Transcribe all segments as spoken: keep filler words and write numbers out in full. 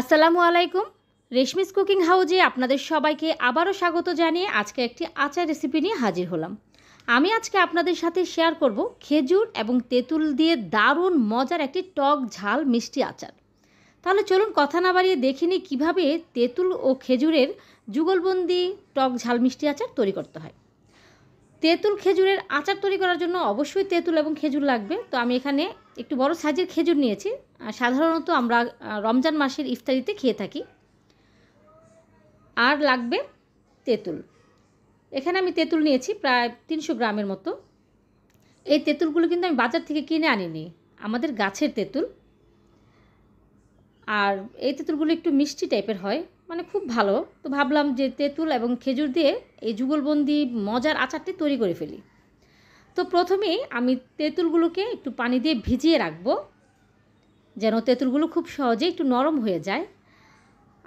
আসসালামু আলাইকুম রেশমিস কুকিং হাউজে আপনাদের সবাইকে আবারও স্বাগত জানিয়ে আজকে একটি আচার রেসিপি নিয়ে হাজির হলাম। আমি আজকে আপনাদের সাথে শেয়ার করব খেজুর এবং তেঁতুল দিয়ে দারুণ মজার একটি টক ঝাল মিষ্টি আচার। তাহলে চলুন কথা না বাড়িয়ে দেখে নিই কীভাবে তেঁতুল ও খেজুরের যুগলবন্দি টক ঝাল মিষ্টি আচার তৈরি করতে হয়। তেঁতুল খেজুরের আচার তৈরি করার জন্য অবশ্যই তেঁতুল এবং খেজুর লাগবে। তো আমি এখানে একটু বড় সাইজের খেজুর নিয়েছি, সাধারণত আমরা রমজান মাসের ইফতারিতে খেয়ে থাকি। আর লাগবে তেঁতুল। এখানে আমি তেঁতুল নিয়েছি প্রায় তিনশো গ্রামের মতো। এই তেঁতুলগুলো কিন্তু আমি বাজার থেকে কিনে আনিনি, আমাদের গাছের তেঁতুল। আর এই তেঁতুলগুলো একটু মিষ্টি টাইপের হয়, মানে খুব ভালো। তো ভাবলাম যে তেঁতুল এবং খেজুর দিয়ে এই যুগলবন্দি মজার আচারটি তৈরি করে ফেলি। তো প্রথমেই আমি তেঁতুলগুলোকে একটু পানি দিয়ে ভিজিয়ে রাখবো, যেন তেঁতুলগুলো খুব সহজে একটু নরম হয়ে যায়।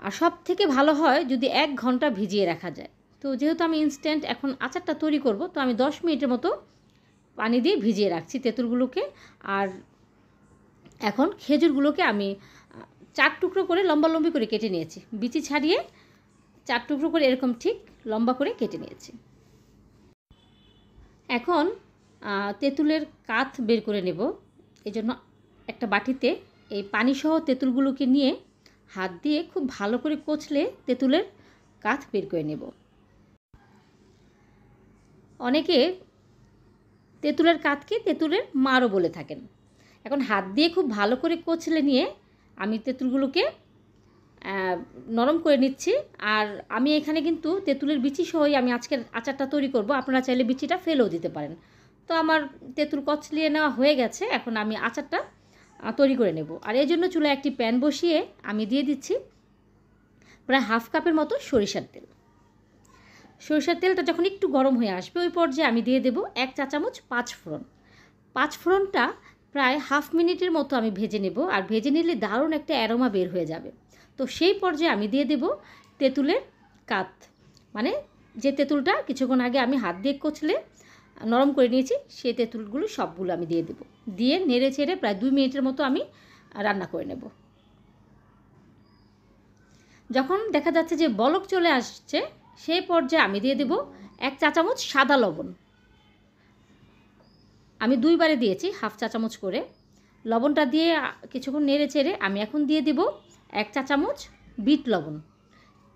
আর সব থেকে ভালো হয় যদি এক ঘন্টা ভিজিয়ে রাখা যায়। তো যেহেতু আমি ইনস্ট্যান্ট এখন আচারটা তৈরি করব, তো আমি দশ মিনিটের মতো পানি দিয়ে ভিজিয়ে রাখছি তেঁতুলগুলোকে। আর এখন খেজুরগুলোকে আমি চার টুকরো করে লম্বা লম্বি করে কেটে নিয়েছি, বিচি ছাড়িয়ে চার টুকরো করে এরকম ঠিক লম্বা করে কেটে নিয়েছি। এখন তেঁতুলের কাঠ বের করে নেব। এই জন্য একটা বাটিতে এই পানিসহ তেঁতুলগুলোকে নিয়ে হাত দিয়ে খুব ভালো করে কোচলে তেঁতুলের কাঠ বের করে নেব। অনেকে তেঁতুলের কাঠকে তেঁতুলের মারও বলে থাকেন। এখন হাত দিয়ে খুব ভালো করে কোচলে নিয়ে আমি তেঁতুলগুলোকে নরম করে নিচ্ছি। আর আমি এখানে কিন্তু তেঁতুলের বিচি সহই আমি আজকের আচারটা তৈরি করব, আপনারা চাইলে বিচিটা ফেলেও দিতে পারেন। তো আমার তেঁতুল কচলিয়ে নেওয়া হয়ে গেছে, এখন আমি আচারটা তৈরি করে নেব। আর এর জন্য চুলায় একটি প্যান বসিয়ে আমি দিয়ে দিচ্ছি প্রায় হাফ কাপের মতো সরিষার তেল। সরিষার তেলটা যখন একটু গরম হয়ে আসবে, ওই পর্যায়ে আমি দিয়ে দেব এক চা চামচ পাঁচফোড়ন। পাঁচফোড়নটা প্রায় হাফ মিনিটের মতো আমি ভেজে নেব, আর ভেজে নিলে দারুণ একটা অ্যারোমা বের হয়ে যাবে। তো সেই পর্যায়ে আমি দিয়ে দেব তেঁতুলের কাত, মানে যে তেঁতুলটা কিছুক্ষণ আগে আমি হাত দিয়ে কোচলে নরম করে নিয়েছি, সেই তেঁতুলগুলো সবগুলো আমি দিয়ে দেব। দিয়ে নেড়ে চেড়ে প্রায় দুই মিনিটের মতো আমি রান্না করে নেব। যখন দেখা যাচ্ছে যে বলক চলে আসছে, সেই পর্যায়ে আমি দিয়ে দেব এক চা চামচ সাদা লবণ। আমি দুইবারে দিয়েছি হাফ চা চামচ করে। লবণটা দিয়ে কিছুক্ষণ নেড়ে চেড়ে আমি এখন দিয়ে দেব এক চা চামচ বিট লবণ।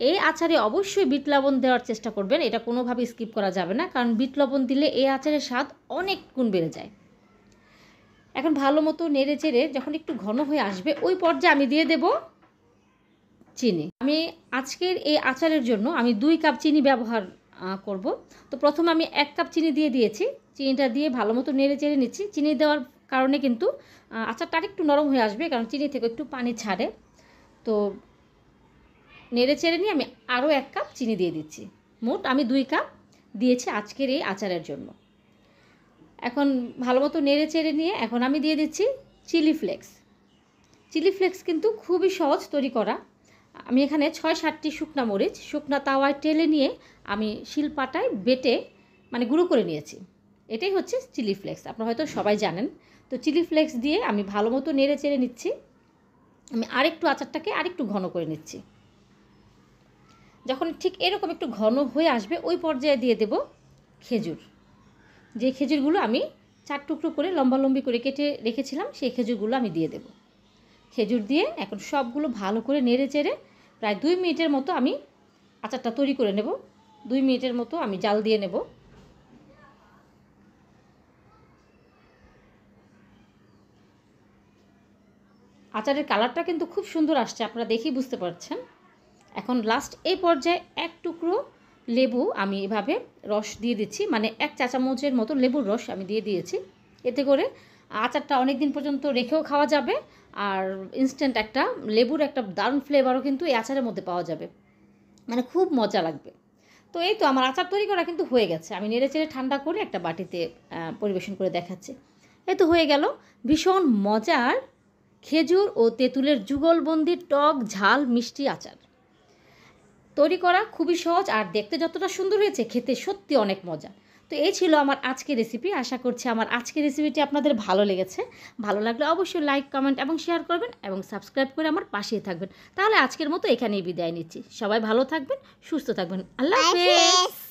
এই আচারে অবশ্যই বিট লবণ দেওয়ার চেষ্টা করবেন, এটা কোনোভাবে স্কিপ করা যাবে না, কারণ বিট লবণ দিলে এই আচারের স্বাদ অনেক গুণ বেড়ে যায়। এখন ভালো মতো নেড়ে চেড়ে যখন একটু ঘন হয়ে আসবে, ওই পর্যায়ে আমি দিয়ে দেব চিনি। আমি আজকের এই আচারের জন্য আমি দুই কাপ চিনি ব্যবহার করব। তো প্রথম আমি এক কাপ চিনি দিয়ে দিয়েছি। চিনিটা দিয়ে ভালো মতো নেড়ে চেড়ে নিচ্ছি। চিনি দেওয়ার কারণে কিন্তু আচারটা একটু নরম হয়ে আসবে, কারণ চিনি থেকে একটু পানি ছাড়ে। তো নেড়ে চেড়ে নিয়ে আমি আরও এক কাপ চিনি দিয়ে দিচ্ছি। মোট আমি দুই কাপ দিয়েছি আজকের এই আচারের জন্য। এখন ভালো মতো নেড়ে চেড়ে নিয়ে এখন আমি দিয়ে দিচ্ছি চিলি ফ্লেক্স। চিলি ফ্লেক্স কিন্তু খুবই সহজ তৈরি করা। আমি এখানে ছয় সাতটি শুকনা মরিচ শুকনা তাওয়ায় টেলে নিয়ে আমি শিলপাটায় বেটে মানে গুঁড়ো করে নিয়েছি। এটাই হচ্ছে চিলি ফ্লেক্স, আপনারা হয়তো সবাই জানেন। তো চিলি ফ্লেক্স দিয়ে আমি ভালো মতো নেড়ে চেড়ে নিচ্ছি। আমি আরেকটু আচারটাকে আরেকটু ঘন করে নিচ্ছি। যখন ঠিক এরকম একটু ঘন হয়ে আসবে, ওই পর্যায়ে দিয়ে দেব খেজুর। যে খেজুরগুলো আমি চার টুকরো করে লম্বা লম্বি করে কেটে রেখেছিলাম, সেই খেজুরগুলো আমি দিয়ে দেব। খেজুর দিয়ে এখন সবগুলো ভালো করে নেড়ে চেড়ে প্রায় দুই মিনিটের মতো আমি আচারটা তৈরি করে নেব। দুই মিনিটের মতো আমি জাল দিয়ে নেব। আচারের কালারটা কিন্তু খুব সুন্দর আসছে, আপনারা দেখেই বুঝতে পারছেন। এখন লাস্ট এই পর্যায়ে এক টুকরো লেবু আমি এভাবে রস দিয়ে দিচ্ছি, মানে এক চা চামচের মতো লেবুর রস আমি দিয়ে দিয়েছি। এতে করে আচারটা অনেক দিন পর্যন্ত রেখেও খাওয়া যাবে, আর ইনস্ট্যান্ট একটা লেবুর একটা দারুণ ফ্লেভারও কিন্তু এই আচারের মধ্যে পাওয়া যাবে, মানে খুব মজা লাগবে। তো এই তো আমার আচার তৈরি করা কিন্তু হয়ে গেছে। আমি নেড়ে চেড়ে ঠান্ডা করে একটা বাটিতে পরিবেশন করে দেখাচ্ছি। এই তো হয়ে গেল ভীষণ মজার খেজুর ও তেঁতুলের যুগলবন্দি টক ঝাল মিষ্টি আচার। তৈরি করা খুবই সহজ, আর দেখতে যতটা সুন্দর হয়েছে খেতে সত্যি অনেক মজা। तो ये छिलो आमार आज के रेसिपि। आशा करछि आमार आज के रेसिपिटी आपनादेर भालो लेगेछे। भालो लागले अवश्यई लाइक कमेंट एबं शेयर करबेन एबं सबस्क्राइब करे आमार पाशेई थाकबेन। ताहले आजकेर मतो एखानेई बिदाय निच्छि। सबाई भालो थाकबेन, सुस्थ थाकबेन। आल्लाह हाफेज।